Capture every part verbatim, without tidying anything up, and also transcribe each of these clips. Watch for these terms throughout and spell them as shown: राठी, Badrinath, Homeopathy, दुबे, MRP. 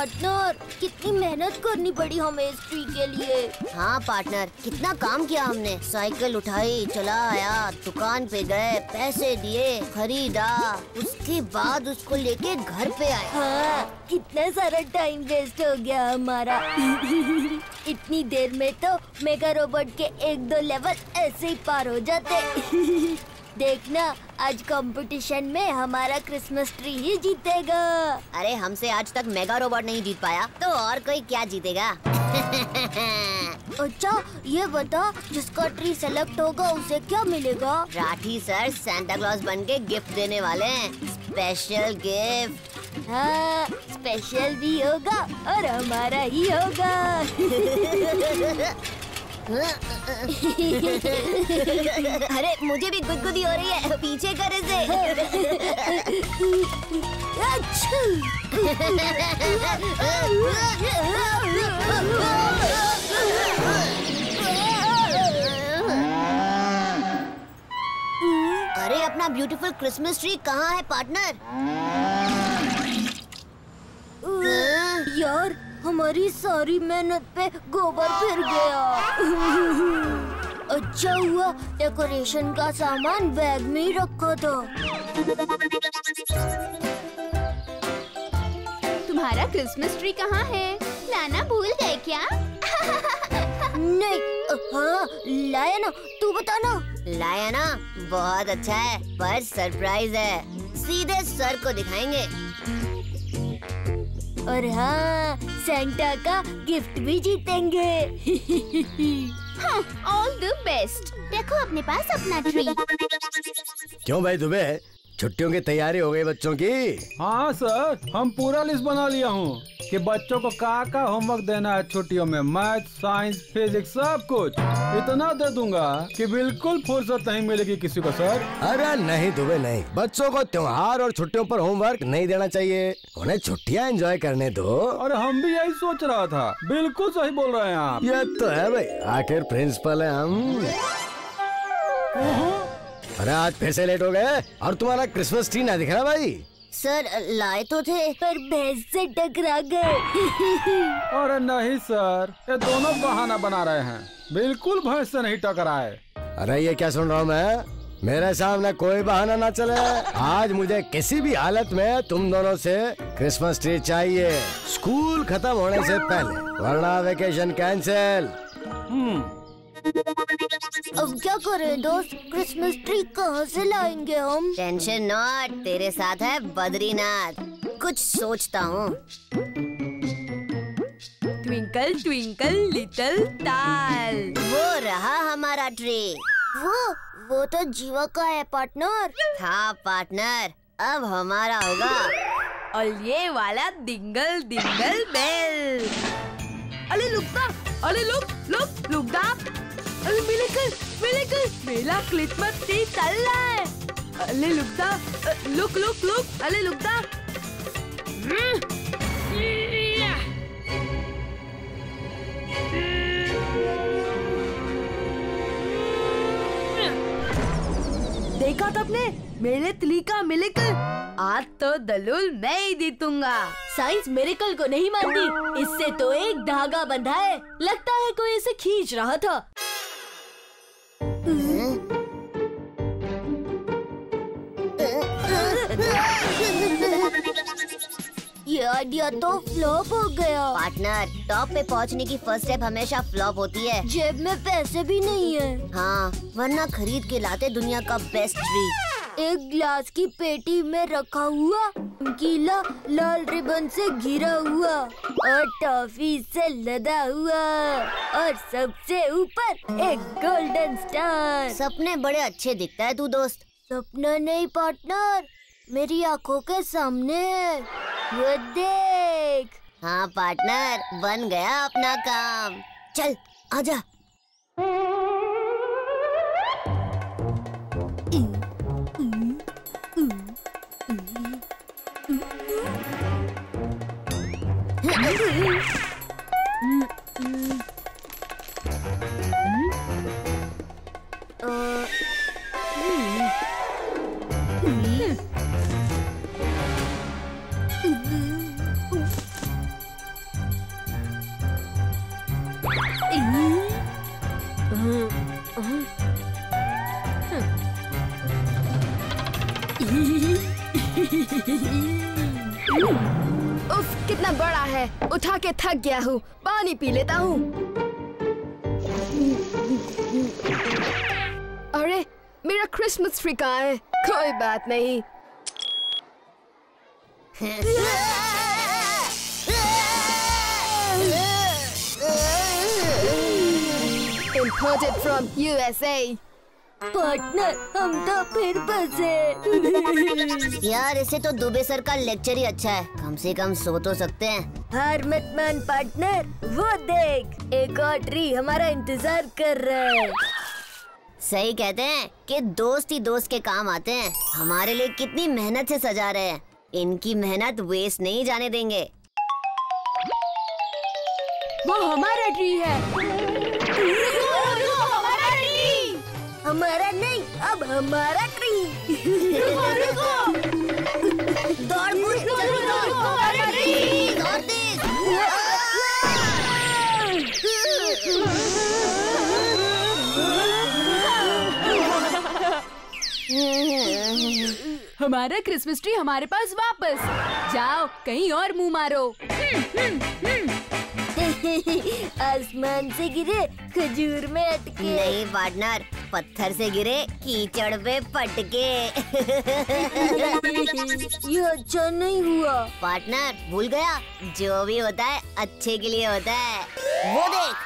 Partner, कितनी मेहनत करनी पड़ी हमें इस ट्री के लिए। हाँ पार्टनर, कितना काम किया हमने। साइकिल उठाई, चला आया, दुकान पे गए, पैसे दिए, खरीदा, उसके बाद उसको लेके घर पे आए। हाँ, कितना सारा टाइम वेस्ट हो गया हमारा। इतनी देर में तो मेगा रोबोट के एक दो लेवल ऐसे ही पार हो जाते। देखना, आज कंपटीशन में हमारा क्रिसमस ट्री ही जीतेगा। अरे हमसे आज तक मेगा रोबोट नहीं जीत पाया, तो और कोई क्या जीतेगा। अच्छा ये बता, जिसका ट्री सेलेक्ट होगा उसे क्या मिलेगा। राठी सर सांता क्लॉज बन के गिफ्ट देने वाले हैं, स्पेशल गिफ्ट। हाँ, स्पेशल भी होगा और हमारा ही होगा। अरे मुझे भी गुदगुदी हो रही है, पीछे कर इसे। अरे अपना ब्यूटीफुल क्रिसमस ट्री कहाँ है पार्टनर। यार हमारी सारी मेहनत पे गोबर फिर गया। अच्छा हुआ डेकोरेशन का सामान बैग में ही रखा था। तुम्हारा क्रिसमस ट्री कहाँ है, लाना भूल गए क्या। नहीं, हाँ लाया ना, तू बता ना। लाया ना, बहुत अच्छा है, पर सरप्राइज है, सीधे सर को दिखाएंगे। और हाँ, सांता का गिफ्ट भी जीतेंगे। All the best. देखो अपने पास अपना ट्री। क्यों भाई दुबे, छुट्टियों की तैयारी हो गई बच्चों की। हाँ सर, हम पूरा लिस्ट बना लिया हूँ कि बच्चों को क्या क्या होमवर्क देना है छुट्टियों में। मैथ, साइंस, फिजिक्स, सब कुछ इतना दे दूंगा कि बिल्कुल फुर्सत नहीं मिलेगी किसी को सर। अरे नहीं दुबे नहीं, बच्चों को त्योहार और छुट्टियों पर होमवर्क नहीं देना चाहिए, उन्हें छुट्टियां एंजॉय करने दो। और हम भी यही सोच रहा था, बिल्कुल सही बोल रहे हैं आप। ये तो है भाई, आखिर प्रिंसिपल है हम। अरे आज फिर से लेट हो गए, और तुम्हारा क्रिसमस ट्री ना दिख रहा भाई। सर लाए तो थे, पर भैंस से टकरा गए। अरे नहीं सर, ये दोनों बहाना बना रहे हैं, बिल्कुल भैंस से नहीं टकराए। अरे ये क्या सुन रहा हूँ मैं, मेरे सामने कोई बहाना ना चले। आज मुझे किसी भी हालत में तुम दोनों से क्रिसमस ट्री चाहिए, स्कूल खत्म होने से पहले, वरना वेकेशन कैंसिल। अब क्या करें दोस्त, क्रिसमस ट्री कहाँ से लाएंगे हम। टेंशन नॉट, तेरे साथ है बद्रीनाथ, कुछ सोचता हूँ। ट्विंकल ट्विंकल लिटिल स्टार, वो रहा हमारा ट्री। वो वो तो जीवा का है पार्टनर। हाँ पार्टनर, अब हमारा होगा। और ये वाला डिंगल डिंगल बेल। अरे लुकता, अरे लुक लुक लुकता। अरे मिलेकल मिलेकल, मेला क्रिसमस ट्री चल रहा है। अरे लुकता, लुक लुक लुक, अरे लुकता। देखा तुमने मेरे ट्री का मिलेकल। आज तो दलूल मैं ही जीतूंगा। साइंस मिरेकल को नहीं मानती, इससे तो एक धागा बंधा है, लगता है कोई इसे खींच रहा था। ये आइडिया तो फ्लॉप हो गया। पार्टनर, टॉप पे पहुंचने की फर्स्ट स्टेप हमेशा फ्लॉप होती है। जेब में पैसे भी नहीं है। हाँ, वरना खरीद के लाते दुनिया का बेस्ट ट्री। एक ग्लास की पेटी में रखा हुआ, गीला लाल रिबन से घिरा हुआ, और टॉफी से लदा हुआ, और सबसे ऊपर एक गोल्डन स्टार। सपने बड़े अच्छे दिखता है तू दोस्त। सपना नहीं पार्टनर, मेरी आंखों के सामने वो देख। हाँ पार्टनर, बन गया अपना काम, चल आजा। उफ, कितना बड़ा है, उठा के थक गया हूँ, पानी पी लेता हूँ। अरे मेरा क्रिसमस ट्री कहाँ है? कोई बात नहीं। Imported from U S A। Partner, हम तो फिर बसे। यार इसे तो दुबे सर का लेक्चर ही अच्छा है, कम से कम सो तो सकते हैं। हार मत मान पार्टनर, वो देख एक और ट्री हमारा इंतजार कर रहा है। सही कहते हैं कि दोस्त ही दोस्त के काम आते हैं। हमारे लिए कितनी मेहनत से सजा रहे हैं, इनकी मेहनत वेस्ट नहीं जाने देंगे। वो हमारा ट्री है। हमारा नहीं, अब हमारा ट्री। रुको, रुको। दौड़ दौड़ दौड़ हमारा ट्री। दौड़ तेज। हमारा क्रिसमस ट्री हमारे पास वापस। जाओ कहीं और मुंह मारो। आसमान से गिरे खजूर में अटके। नहीं पार्टनर, पत्थर से गिरे कीचड़ में पटके। ये अच्छा नहीं हुआ। पार्टनर भूल गया, जो भी होता है अच्छे के लिए होता है। वो देख।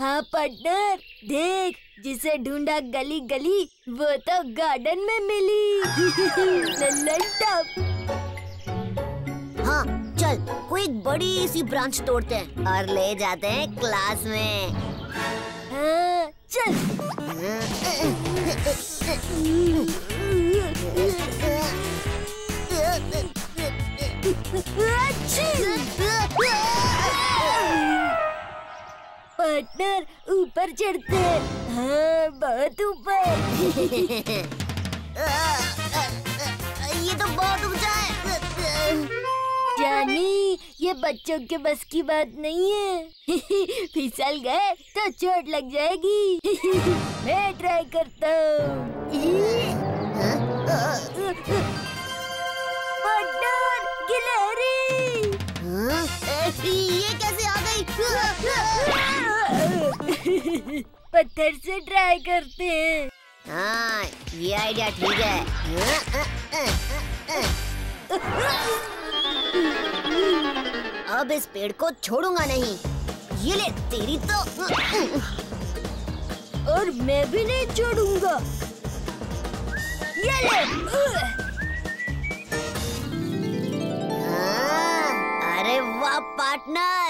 हाँ पार्टनर, देख जिसे ढूंढा गली गली वो तो गार्डन में मिली। हाँ चल, कोई बड़ी सी ब्रांच तोड़ते हैं और ले जाते हैं क्लास में। हाँ, चल। पार्टनर ऊपर चढ़ते हैं। हाँ, बहुत ऊपर। ये तो बहुत ऊंचा है। जानी, ये बच्चों के बस की बात नहीं है। फिसल गए तो चोट लग जाएगी। मैं ट्राई करता हूँ। पार्टनर गिलहरी। ये कैसे आ गई? पत्थर से ट्राई करते हैं। हाँ, ये आइडिया ठीक है। अब इस पेड़ को छोड़ूंगा नहीं। ये ले तेरी तो। और मैं भी नहीं छोड़ूंगा। ये ले। हाँ, अरे वाह पार्टनर,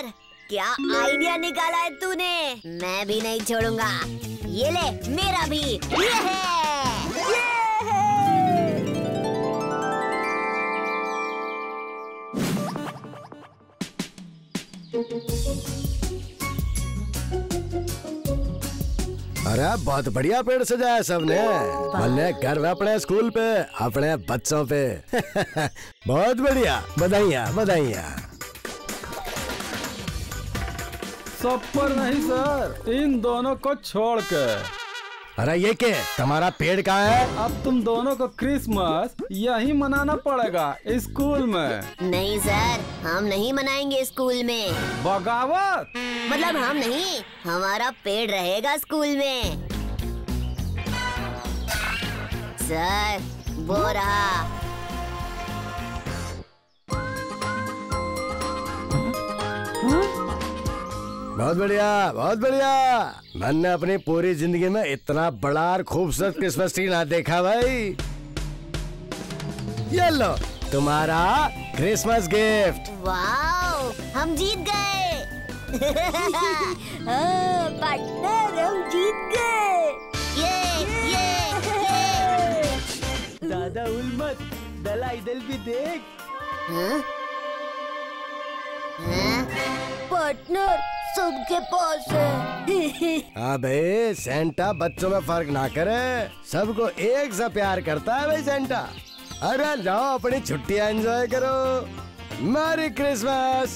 क्या आइडिया निकाला है तूने। मैं भी नहीं छोड़ूंगा। ये ले मेरा भी। ये है। अरे बहुत बढ़िया पेड़ सजाया सबने। भले गर्व अपने स्कूल पे, अपने बच्चों पे। बहुत बढ़िया, बधाइयाँ बधाइयाँ। सब पर नहीं सर, इन दोनों को छोड़ कर। अरे ये के तुम्हारा पेड़ कहाँ है? अब तुम दोनों को क्रिसमस यही मनाना पड़ेगा स्कूल में। नहीं सर, हम नहीं मनाएंगे स्कूल में। बगावत मतलब हम नहीं, हमारा पेड़ रहेगा स्कूल में। सर वो रहा। बहुत बढ़िया बहुत बढ़िया। मैंने अपनी पूरी जिंदगी में इतना बड़ा और खूबसूरत क्रिसमस ट्री ना देखा भाई। ये लो तुम्हारा क्रिसमस गिफ्ट। वाओ, हम जीत गए। पार्टनर हम जीत गए। ये ये ये दादा उल्मत दलाई दिल भी देख। हाँ? हाँ? पार्टनर सबके पास है। अबे सेंटा बच्चों में फर्क ना करे, सबको एक सा प्यार करता है भाई सेंटा। अरे जाओ अपनी छुट्टियां एंजॉय करो। Merry Christmas.